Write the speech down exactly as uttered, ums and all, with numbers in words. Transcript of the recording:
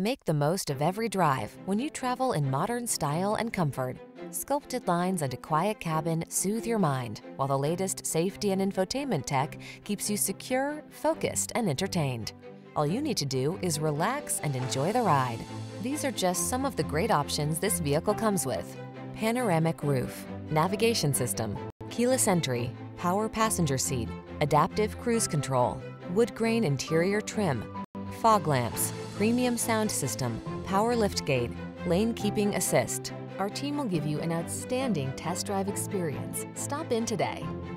Make the most of every drive when you travel in modern style and comfort. Sculpted lines and a quiet cabin soothe your mind, while the latest safety and infotainment tech keeps you secure, focused, and entertained. All you need to do is relax and enjoy the ride. These are just some of the great options this vehicle comes with: panoramic roof, navigation system, keyless entry, power passenger seat, adaptive cruise control, wood grain interior trim, fog lamps, premium sound system, power lift gate, lane keeping assist. Our team will give you an outstanding test drive experience. Stop in today.